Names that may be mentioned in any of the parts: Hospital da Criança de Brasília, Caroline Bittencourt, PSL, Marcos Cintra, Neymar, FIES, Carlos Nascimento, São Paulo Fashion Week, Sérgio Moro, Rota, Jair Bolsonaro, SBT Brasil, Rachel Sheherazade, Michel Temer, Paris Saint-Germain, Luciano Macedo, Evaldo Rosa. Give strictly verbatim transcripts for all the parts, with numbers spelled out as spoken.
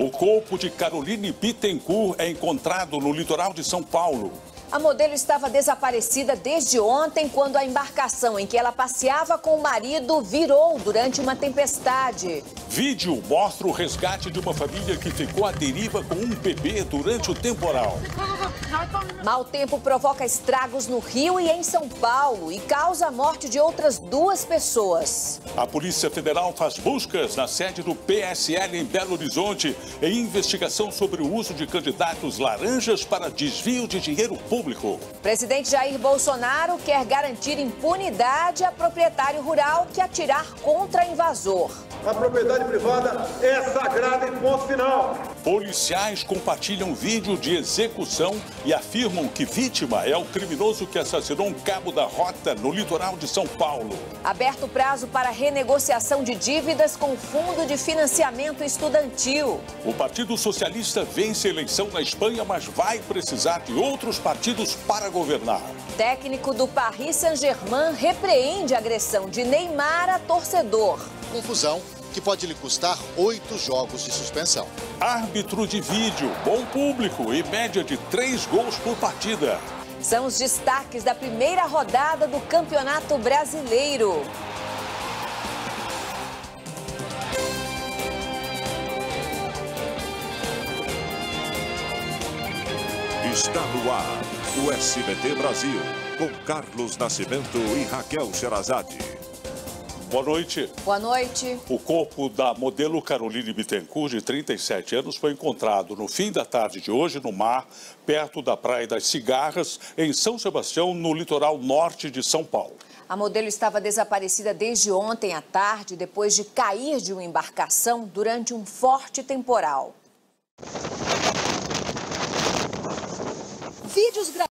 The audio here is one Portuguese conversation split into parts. O corpo de Caroline Bittencourt é encontrado no litoral de São Paulo. A modelo estava desaparecida desde ontem, quando a embarcação em que ela passeava com o marido virou durante uma tempestade. Vídeo mostra o resgate de uma família que ficou à deriva com um bebê durante o temporal. Mau tempo provoca estragos no Rio e em São Paulo e causa a morte de outras duas pessoas. A Polícia Federal faz buscas na sede do P S L em Belo Horizonte em investigação sobre o uso de candidatos laranjas para desvio de dinheiro público. Público. Presidente Jair Bolsonaro quer garantir impunidade a proprietário rural que atirar contra invasor. A propriedade privada é sagrada em ponto final. Policiais compartilham vídeo de execução e afirmam que vítima é o criminoso que assassinou um cabo da Rota no litoral de São Paulo. Aberto prazo para renegociação de dívidas com o Fundo de Financiamento Estudantil. O Partido Socialista vence a eleição na Espanha, mas vai precisar de outros partidos para governar. Técnico do Paris Saint-Germain repreende a agressão de Neymar a torcedor. Confusão que pode lhe custar oito jogos de suspensão. Árbitro de vídeo, bom público e média de três gols por partida. São os destaques da primeira rodada do Campeonato Brasileiro. Está no ar, o S B T Brasil, com Carlos Nascimento e Rachel Sheherazade. Boa noite. Boa noite. O corpo da modelo Caroline Bittencourt, de trinta e sete anos, foi encontrado no fim da tarde de hoje no mar, perto da Praia das Cigarras, em São Sebastião, no litoral norte de São Paulo. A modelo estava desaparecida desde ontem à tarde, depois de cair de uma embarcação durante um forte temporal. Vídeos gravados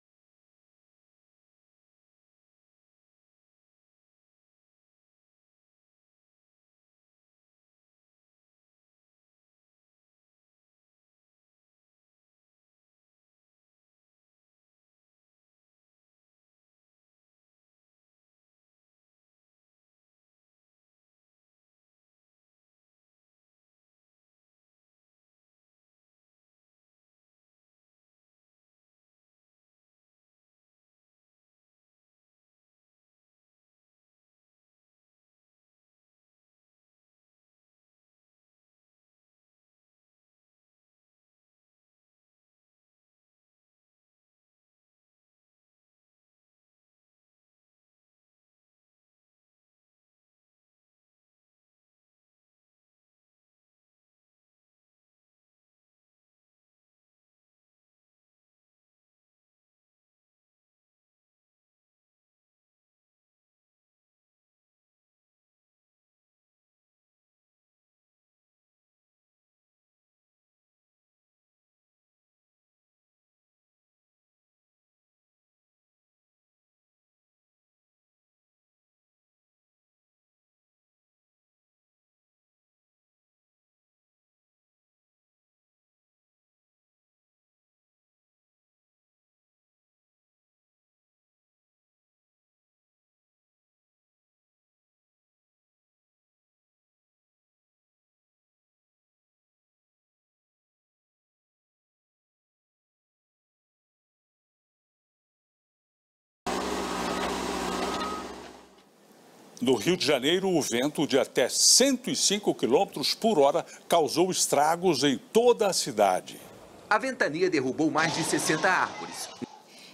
no Rio de Janeiro, o vento de até cento e cinco quilômetros por hora causou estragos em toda a cidade. A ventania derrubou mais de sessenta árvores.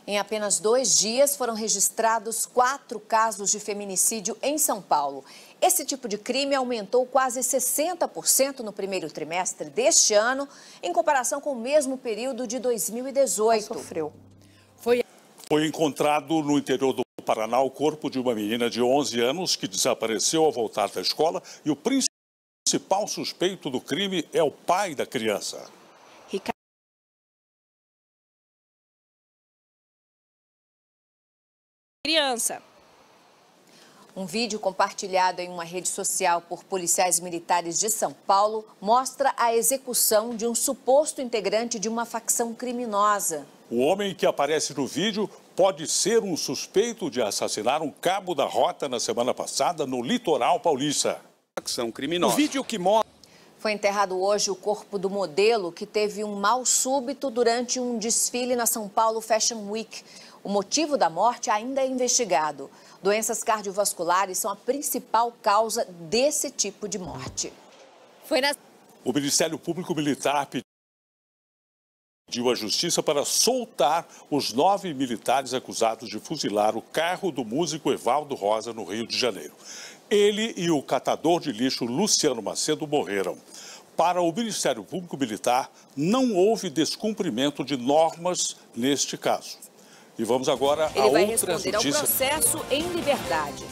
Em apenas dois dias foram registrados quatro casos de feminicídio em São Paulo. Esse tipo de crime aumentou quase sessenta por cento no primeiro trimestre deste ano, em comparação com o mesmo período de dois mil e dezoito. Sofreu. Foi... Foi encontrado no interior do Paraná o corpo de uma menina de onze anos que desapareceu ao voltar da escola, e o principal suspeito do crime é o pai da criança. Criança. Um vídeo compartilhado em uma rede social por policiais militares de São Paulo mostra a execução de um suposto integrante de uma facção criminosa. O homem que aparece no vídeo pode ser um suspeito de assassinar um cabo da Rota na semana passada no litoral paulista. Facção criminosa. O vídeo que mostra... Foi enterrado hoje o corpo do modelo que teve um mal súbito durante um desfile na São Paulo Fashion Week. O motivo da morte ainda é investigado. Doenças cardiovasculares são a principal causa desse tipo de morte. Foi na... O Ministério Público Militar pediu à Justiça para soltar os nove militares acusados de fuzilar o carro do músico Evaldo Rosa no Rio de Janeiro. Ele e o catador de lixo Luciano Macedo morreram. Para o Ministério Público Militar, não houve descumprimento de normas neste caso. E vamos agora a outra notícia. Ele vai responder ao processo em liberdade.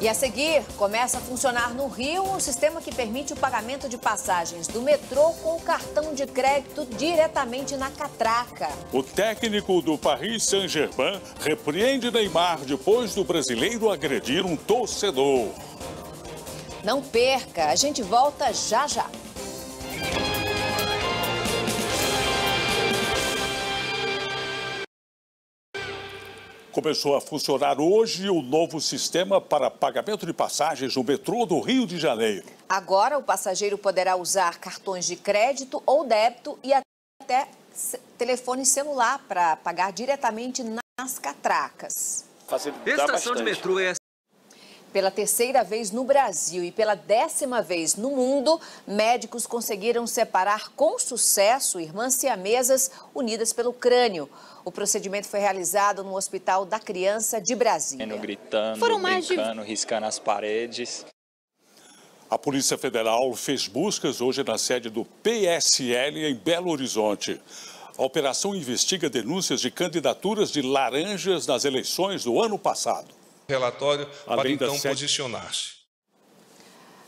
E a seguir, começa a funcionar no Rio um sistema que permite o pagamento de passagens do metrô com o cartão de crédito diretamente na catraca. O técnico do Paris Saint-Germain repreende Neymar depois do brasileiro agredir um torcedor. Não perca, a gente volta já já. Começou a funcionar hoje o novo sistema para pagamento de passagens no metrô do Rio de Janeiro. Agora, o passageiro poderá usar cartões de crédito ou débito e até telefone celular para pagar diretamente nas catracas. Estação de metrô é... Pela terceira vez no Brasil e pela décima vez no mundo, médicos conseguiram separar com sucesso irmãs siamesas unidas pelo crânio. O procedimento foi realizado no Hospital da Criança de Brasília. Gritando, Foram mais brincando, de... riscando as paredes. A Polícia Federal fez buscas hoje na sede do P S L em Belo Horizonte. A operação investiga denúncias de candidaturas de laranjas nas eleições do ano passado. Relatório para então posicionar-se.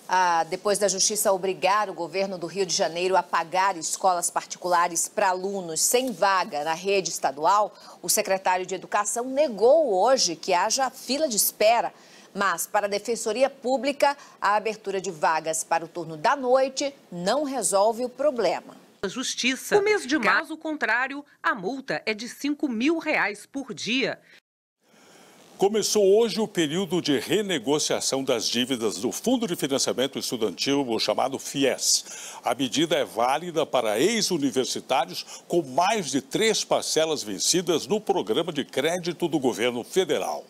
Ah, depois da Justiça obrigar o governo do Rio de Janeiro a pagar escolas particulares para alunos sem vaga na rede estadual, o secretário de Educação negou hoje que haja fila de espera. Mas, para a Defensoria Pública, a abertura de vagas para o turno da noite não resolve o problema. Justiça. O mês de março, caso contrário, a multa é de cinco mil reais por dia. Começou hoje o período de renegociação das dívidas do Fundo de Financiamento Estudantil, o chamado FIES. A medida é válida para ex-universitários com mais de três parcelas vencidas no programa de crédito do governo federal.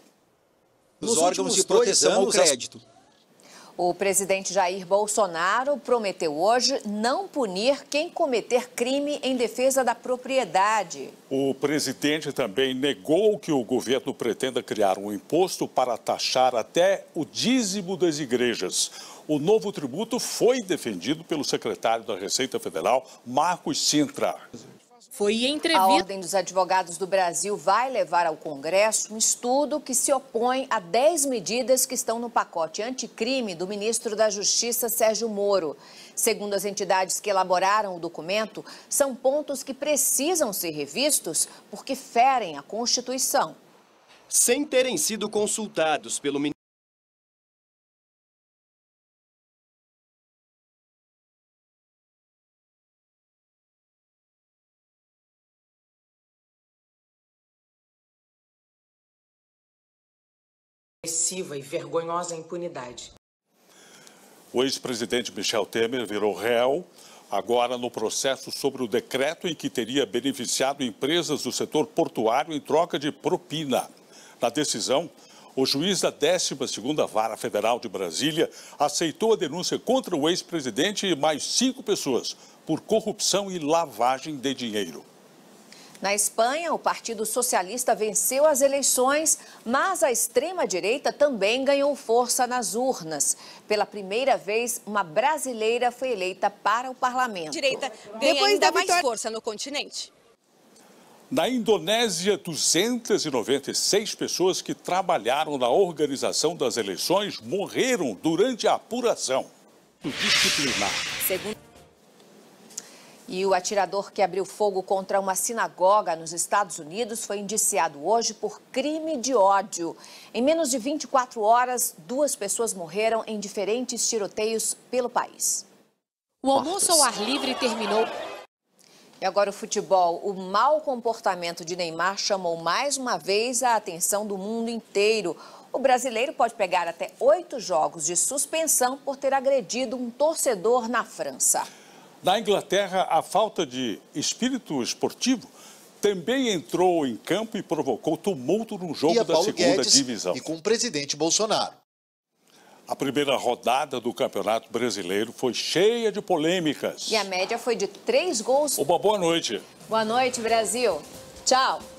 Os órgãos de proteção ao crédito. O presidente Jair Bolsonaro prometeu hoje não punir quem cometer crime em defesa da propriedade. O presidente também negou que o governo pretenda criar um imposto para taxar até o dízimo das igrejas. O novo tributo foi defendido pelo secretário da Receita Federal, Marcos Cintra. Foi entrevista. A Ordem dos Advogados do Brasil vai levar ao Congresso um estudo que se opõe a dez medidas que estão no pacote anticrime do ministro da Justiça, Sérgio Moro. Segundo as entidades que elaboraram o documento, são pontos que precisam ser revistos porque ferem a Constituição. Sem terem sido consultados pelo ministro. E vergonhosa impunidade. O ex-presidente Michel Temer virou réu agora no processo sobre o decreto em que teria beneficiado empresas do setor portuário em troca de propina. Na decisão, o juiz da décima segunda Vara Federal de Brasília aceitou a denúncia contra o ex-presidente e mais cinco pessoas por corrupção e lavagem de dinheiro. Na Espanha, o Partido Socialista venceu as eleições, mas a extrema-direita também ganhou força nas urnas. Pela primeira vez, uma brasileira foi eleita para o parlamento. A direita ganha Depois ainda da mais vitória... força no continente. Na Indonésia, duzentas e noventa e seis pessoas que trabalharam na organização das eleições morreram durante a apuração disciplinar. Segundo... E o atirador que abriu fogo contra uma sinagoga nos Estados Unidos foi indiciado hoje por crime de ódio. Em menos de vinte e quatro horas, duas pessoas morreram em diferentes tiroteios pelo país. O almoço ao ar livre terminou... E agora o futebol. O mau comportamento de Neymar chamou mais uma vez a atenção do mundo inteiro. O brasileiro pode pegar até oito jogos de suspensão por ter agredido um torcedor na França. Na Inglaterra, a falta de espírito esportivo também entrou em campo e provocou tumulto no jogo da segunda divisão. E com o presidente Bolsonaro. A primeira rodada do Campeonato Brasileiro foi cheia de polêmicas. E a média foi de três gols. Uma boa noite. Boa noite, Brasil. Tchau.